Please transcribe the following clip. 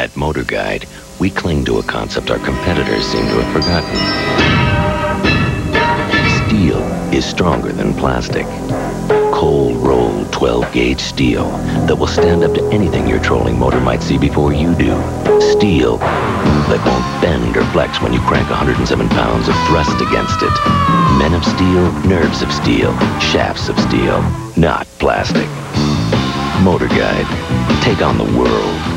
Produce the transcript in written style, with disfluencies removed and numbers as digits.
At MotorGuide, we cling to a concept our competitors seem to have forgotten. Steel is stronger than plastic. Cold-rolled 12-gauge steel that will stand up to anything your trolling motor might see before you do. Steel that won't bend or flex when you crank 107 pounds of thrust against it. Men of steel, nerves of steel, shafts of steel, not plastic. MotorGuide, take on the world.